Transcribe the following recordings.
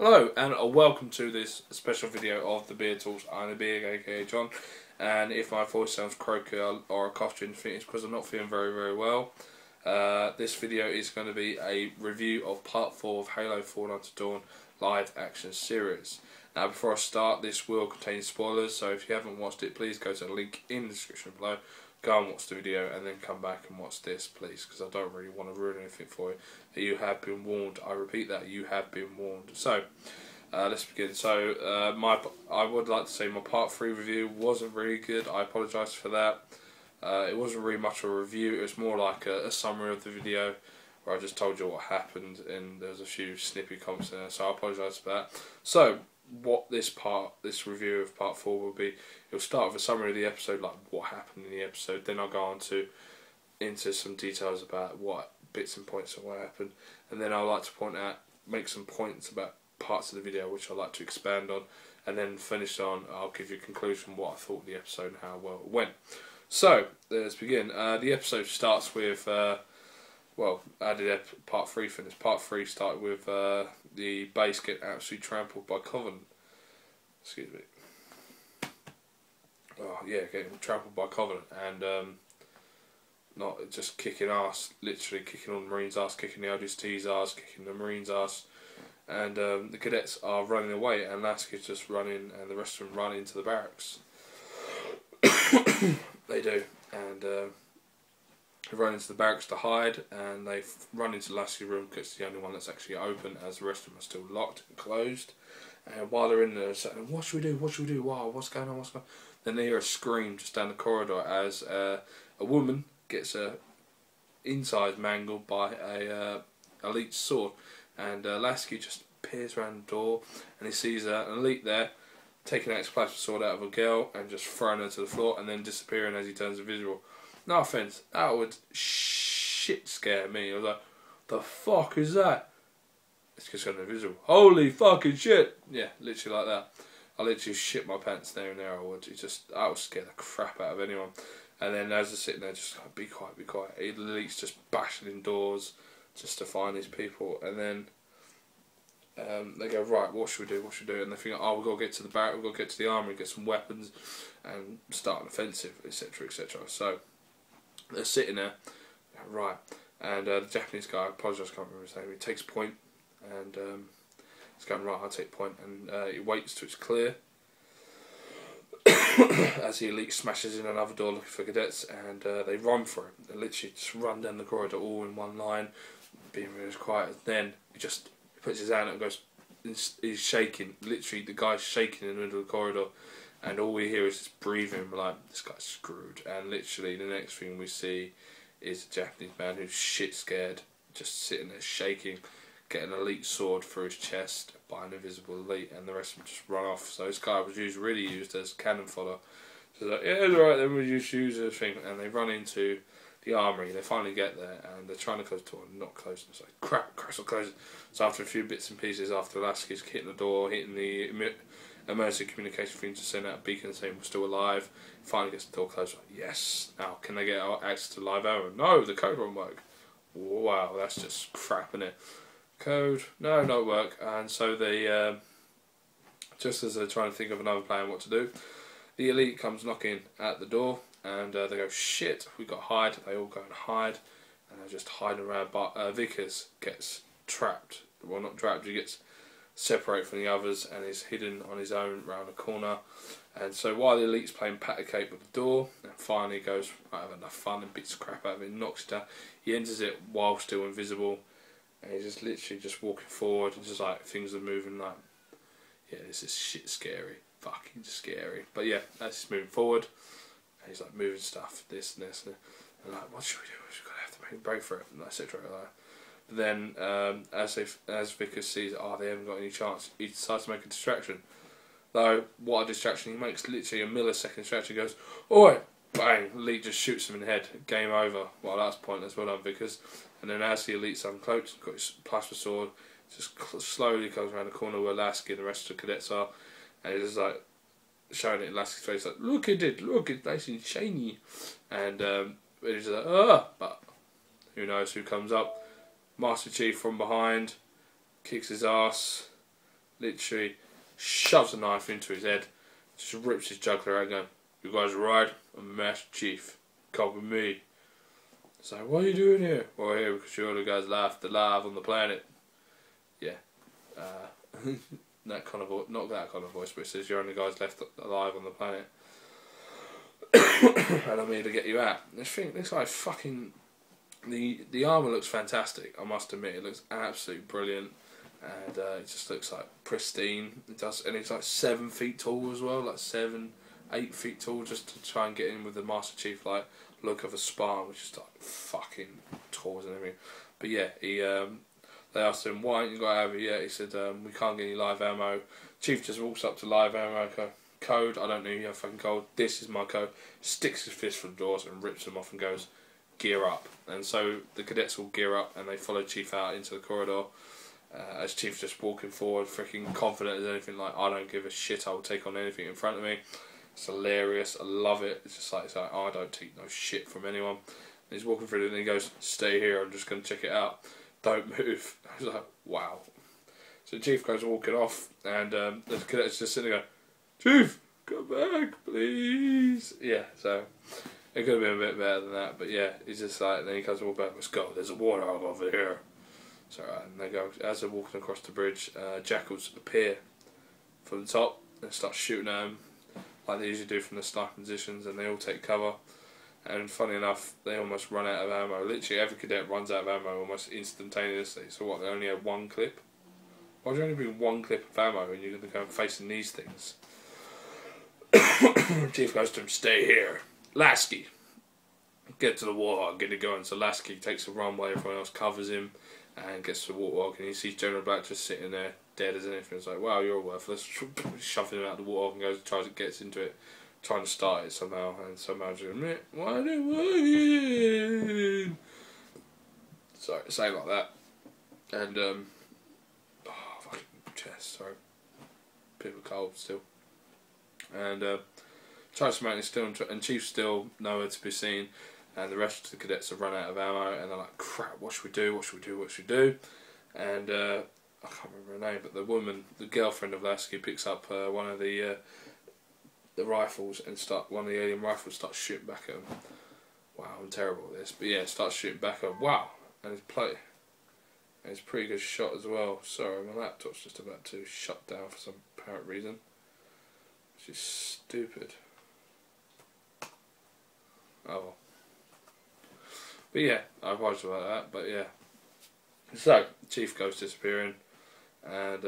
Hello and welcome to this special video of the Beer Tools. I'm the Beer, aka John, and if my voice sounds croaky or a cough, it's because I'm not feeling very well. This video is going to be a review of part 4 of Halo Forward Unto Dawn live action series. Now before I start, this will contain spoilers, so if you haven't watched it, please go to the link in the description below, go and watch the video and then come back and watch this please, because I don't really want to ruin anything for you. You have been warned, I repeat that, you have been warned. So let's begin. So I would like to say my part 3 review wasn't really good, I apologise for that. It wasn't really much of a review, it was more like a summary of the video where I just told you what happened and there's a few snippy comments in there, so I apologise for that. So what this review of part 4 will be, it'll start with a summary of the episode, like what happened in the episode, then I'll go on into some details about what bits and points of what happened, and then I'll like to make some points about parts of the video which I'd like to expand on, and then finish on, I'll give you a conclusion what I thought of the episode and how well it went. So, let's begin. The episode starts with, well, added part 3 finished. Part 3 started with the base getting absolutely trampled by Covenant. Excuse me. Oh, yeah, getting trampled by Covenant and not just kicking ass, literally kicking all the Marines' ass, kicking the LDST's ass, kicking the Marines' ass. And the cadets are running away, and Lasky's just running, and the rest of them run into the barracks. They do, and they run into the barracks to hide, and they run into Lasky's room because it's the only one that's actually open, as the rest of them are still locked and closed. And while they're in there, they're saying, "What should we do? What should we do? Wow, what's going on? What's going on?" Then they hear a scream just down the corridor as a woman gets her inside mangled by a elite sword, and Lasky just peers around the door, and he sees an elite there, taking out his plasma sword out of a girl and just throwing her to the floor and then disappearing as he turns invisible. No offence, that would shit scare me. I was like, the fuck is that? It's just going invisible. Holy fucking shit! Yeah, literally like that. I literally shit my pants there and there. I would. I would scare the crap out of anyone. And then as they're sitting there, just like, be quiet, be quiet. Elite's just bashing in doors just to find these people. And then they go, right, what should we do, what should we do? And they think, oh, we've got to get to the barrack, we've got to get to the armory, get some weapons, and start an offensive, etc, etc. So, they're sitting there, right, and the Japanese guy, I apologise, I can't remember his name, he takes point, and he's going, right, I'll take point, and he waits till it's clear, as the elite smashes in another door looking for cadets, and they run for him. They literally just run down the corridor all in one line, being really quiet, and then he just puts his hand up and goes, he's shaking, literally the guy's shaking in the middle of the corridor, and all we hear is just breathing. We're like, this guy's screwed, and literally the next thing we see is a Japanese man who's shit scared, just sitting there shaking, getting an elite sword through his chest by an invisible elite, and the rest of them just run off. So this guy was really used as cannon fodder. So like, yeah, it's alright, then we'll just use this thing, and they run into the armory. They finally get there and they're trying to close the door and not closing. It's like, crap, crap, not closing. So after a few bits and pieces, after Lasky's hitting the door, hitting the emergency communication thing to send out a beacon saying we're still alive, finally gets the door closed. Like, yes, now can they get access to live ammo? No, the code won't work. Wow, that's just crap, isn't it? Code, no, not work. And so they, just as they're trying to think of another plan what to do, the elite comes knocking at the door. And they go, shit, we got to hide. They all go and hide, and they're just hiding around. But Vickers gets trapped. Well, not trapped. He gets separated from the others and is hidden on his own round a corner. And so while the elite's playing pat a cake with the door, and finally goes, I have enough fun, and beats the crap out of it, knocks it down. He enters it while still invisible, and he's just literally just walking forward, and just like things are moving. Like, yeah, this is shit scary, fucking scary. But yeah, that's just moving forward. He's like moving stuff, this and this, and like, what should we do? We've got to have to make a break for it, and etc. But then, as Vickers sees, oh, they haven't got any chance, he decides to make a distraction. Though, what a distraction he makes! Literally a millisecond distraction. He goes, oi, bang! Elite just shoots him in the head. Game over. Well, that's pointless. Well done, Vickers. And then, as the elite's uncloaked, got his plasma sword, just slowly comes around the corner where Lasky and the rest of the cadets are, and he's just like, showing it in Lasky's face, like, look at it, look, it's nice and shiny. And it's like, ah, but who knows who comes up. Master Chief from behind, kicks his ass, literally shoves a knife into his head, just rips his jugular out, going, "You guys are right, I'm Master Chief, come with me." It's like, "What are you doing here?" "Well, here because you're the guys left alive on the planet." Yeah. That kind of voice, not that kind of voice, but it says you're only guys left alive on the planet. And I'm here to get you out. This thing, this guy fucking, the armour looks fantastic, I must admit. It looks absolutely brilliant. And it just looks like pristine. It does, and it's like 7 feet tall as well, like 7, 8 feet tall, just to try and get in with the Master Chief like look of a Spartan, which is like fucking tall and everything. But yeah, he they asked him, "Why ain't you got out of it yet?" He said, "We can't get any live ammo." Chief just walks up to live ammo, "Code, I don't know, you have fucking code, this is my code," sticks his fist through the doors and rips them off and goes, "Gear up." And so the cadets all gear up and they follow Chief out into the corridor. As Chief's just walking forward, freaking confident as anything, like, "I don't give a shit, I will take on anything in front of me." It's hilarious, I love it. It's just like, it's like, "I don't take no shit from anyone." And he's walking through it and he goes, "Stay here, I'm just going to check it out. Don't move." I was like, wow. So Chief goes walking off and the cadet's just sitting there going, "Chief, come back, please." Yeah, so it could have been a bit better than that, but yeah, he's just like, then he comes walking back, "Let's go, there's a water hole over here." So and they go, as they're walking across the bridge, jackals appear from the top and start shooting at him like they usually do from the sniper positions, and they all take cover. And funny enough, they almost run out of ammo. Literally every cadet runs out of ammo almost instantaneously. So what, they only had one clip? Why do you only bring one clip of ammo and you're going to go and facing these things? Chief goes to him, "Stay here. Lasky, get to the water, get it going." So Lasky takes a run while everyone else covers him and gets to the waterhog, and he sees General Black just sitting there dead as anything. It's like, "Wow, you're worthless." Shoves him out the waterhog and goes, tries to get into it, trying to start it somehow, and somehow just admit, "Why do you?" Sorry, say like that. And oh, fucking chest, sorry. Bit of a cold still. And tries to make it still, and Chief's still nowhere to be seen, and the rest of the cadets have run out of ammo, and they're like, "Crap, what should we do? What should we do? What should we do?" And I can't remember her name, but the woman, the girlfriend of Lasky, picks up one of the rifles and one of the alien rifles starts shooting back at him. Wow, I'm terrible at this, but yeah, starts shooting back at him. Wow, and his play, and it's a pretty good shot as well. Sorry, my laptop's just about to shut down for some apparent reason, which is stupid. Oh, but yeah, I apologize about that. But yeah, so Chief goes disappearing and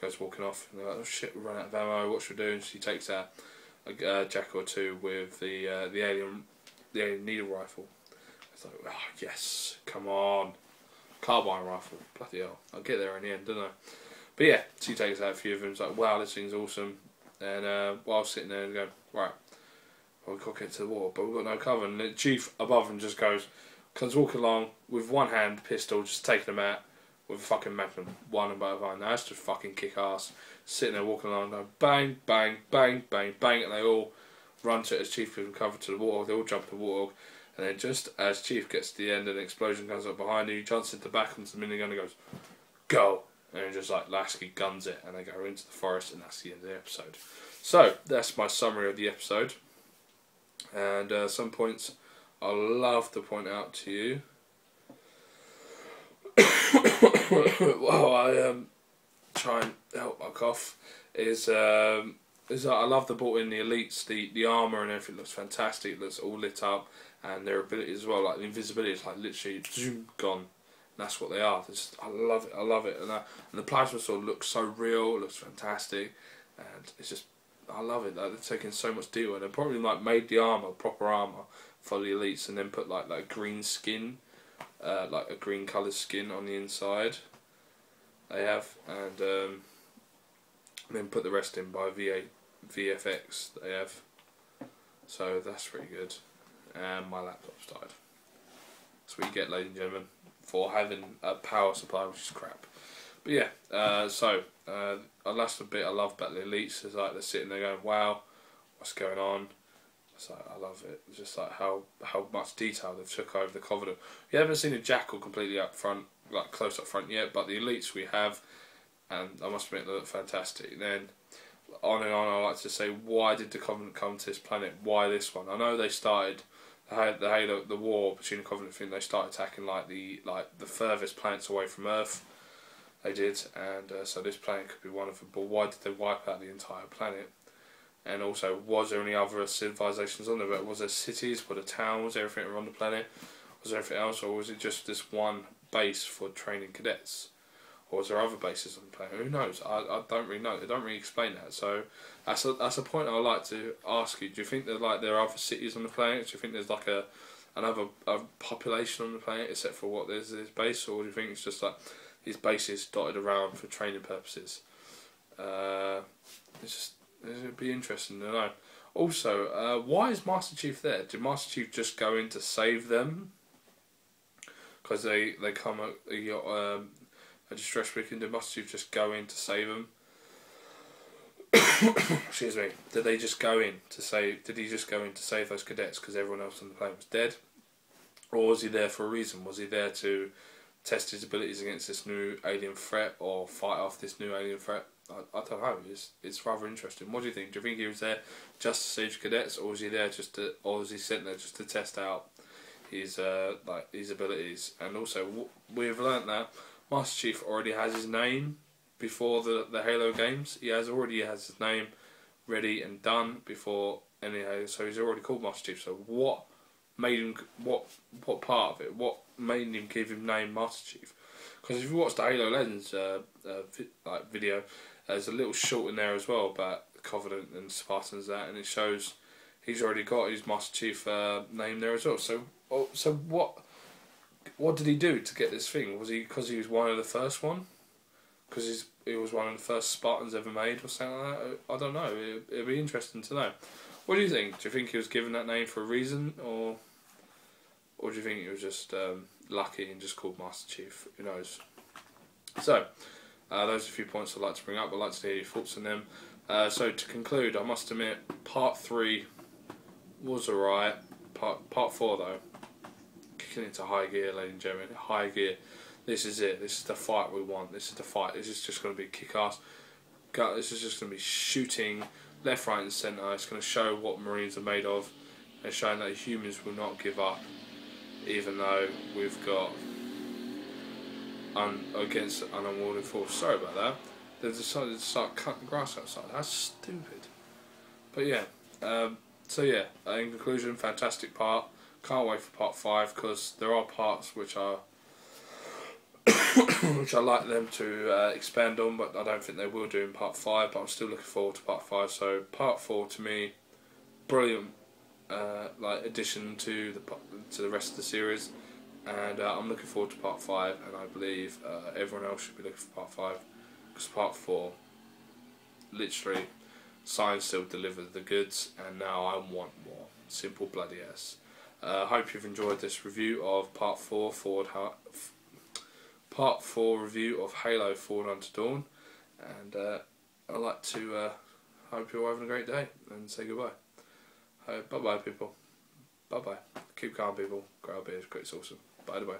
goes walking off, and they're like, "Oh shit, we run out of ammo. What should we do?" And she takes out a jack or two with the alien needle rifle. It's like, "Oh yes, come on, carbine rifle, bloody hell, I'll get there in the end, don't I?" But yeah, she takes out a few of them. It's like, "Wow, this thing's awesome." And while sitting there, and going, "Right, well, we got to get to the water, but we've got no cover." And the Chief above him just goes, comes walking along with one hand pistol, just taking them out with a fucking magnum, one and both hand. That's just fucking kick ass. Sitting there walking along, going bang, bang, bang, bang, bang, and they all run to it as Chief gives them cover to the water. They all jump to the water, and then just as Chief gets to the end, an explosion comes up behind him. He jumps into the back onto the minigun and goes, "Go!" And just like Lasky guns it, and they go into the forest, and that's the end of the episode. So that's my summary of the episode, and some points I'd love to point out to you. Well, I try and help my cough. Is I love the brought in the elites, the armor and everything looks fantastic. It looks all lit up, and their ability as well, like the invisibility is like literally zoom gone. And that's what they are. Just, I love it. I love it, and the plasma sword looks so real. It looks fantastic, and it's just I love it. Like, they're taking so much detail, and they probably like made the armor proper armor for the elites, and then put like green skin. Like a green coloured skin on the inside they have, and then put the rest in by VFX they have, so that's pretty good. And my laptop's died, that's what you get, ladies and gentlemen, for having a power supply which is crap. But yeah, that's the bit I love about the elites, is like they're sitting there going, "Wow, what's going on?" It's like, I love it. It's just like how much detail they've took over the Covenant. You haven't seen a jackal completely up front, like close up front yet, but the elites we have, and I must admit they look fantastic. Then on and on, I like to say, why did the Covenant come to this planet? Why this one? I know they started the Halo, the war between the Covenant thing. They started attacking like the furthest planets away from Earth. They did, and so this planet could be one of them. But why did they wipe out the entire planet? And also, was there any other civilizations on there? Was there cities? Were there towns? Everything around the planet? Was there everything else, or was it just this one base for training cadets? Or was there other bases on the planet? Who knows? I don't really know. They don't really explain that. So that's a point I would like to ask you. Do you think that there are other cities on the planet? Do you think there's like another population on the planet except for what there's this base, or do you think it's just like these bases dotted around for training purposes? It'd be interesting to know. Also, why is Master Chief there? Did Master Chief just go in to save them? Because they come at a distress beacon. Did Master Chief just go in to save them? Excuse me. Did they just go in to save? Did he just go in to save those cadets because everyone else on the planet was dead? Or was he there for a reason? Was he there to test his abilities against this new alien threat, or fight off this new alien threat? I don't know. It's rather interesting. What do you think? Do you think he was there just to save cadets, or was he there just to, or was he sent there just to test out his his abilities? And also, we've learnt that Master Chief already has his name before the Halo games. He already has his name ready and done before any Halo, so he's already called Master Chief. So what made him? What part of it? What made him give him name Master Chief? Because if you watch the Halo Legends video. There's a little short in there as well about Covenant and Spartans and it shows he's already got his Master Chief name there as well. So what did he do to get this thing? Was he because he was one of the first one? Because he was one of the first Spartans ever made or something like that? I don't know. It'd be interesting to know. What do you think? Do you think he was given that name for a reason, or do you think he was just lucky and just called Master Chief? Who knows? So. Those are a few points I'd like to bring up. I'd like to hear your thoughts on them. So to conclude, I must admit, part 3 was alright. Part 4 though, kicking into high gear, ladies and gentlemen. High gear. This is it. This is the fight we want. This is the fight. This is just going to be kick-ass. This is just going to be shooting left, right and centre. It's going to show what Marines are made of, and showing that humans will not give up, even though we've got against an unwielding force. Sorry about that. They decided to start cutting grass outside. That's stupid. But yeah. In conclusion, fantastic part. Can't wait for part 5 because there are parts which are which I like them to expand on, but I don't think they will do in part 5. But I'm still looking forward to part 5. So part 4 to me, brilliant addition to the rest of the series. And I'm looking forward to part 5, and I believe everyone else should be looking for part 5, because part 4, literally, science still delivers the goods, and now I want more. Simple bloody ass. Hope you've enjoyed this review of part 4, part 4 review of Halo Forward Unto Dawn, and I'd like to hope you're all having a great day, and say goodbye. Bye bye people. Bye bye. Keep calm people. Grow beers. Great, it's awesome. By the way.